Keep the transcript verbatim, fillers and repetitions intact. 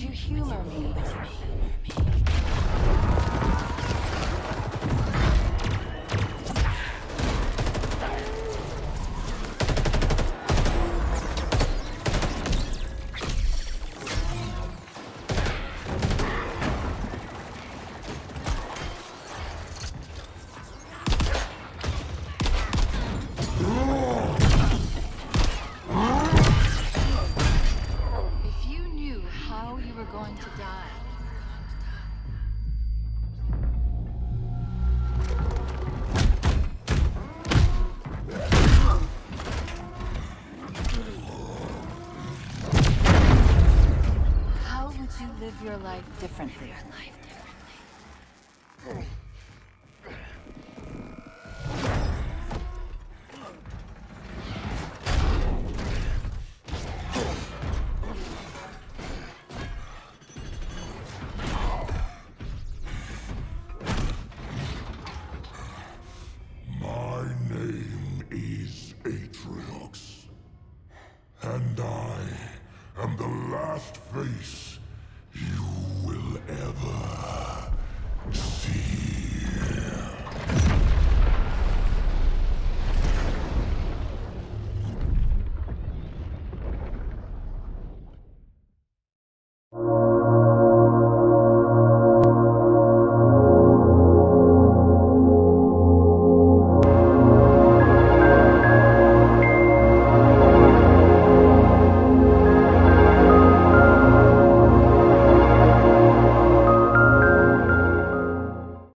Would you humor me? Your life differently. Your life differently. Oh. Face you will ever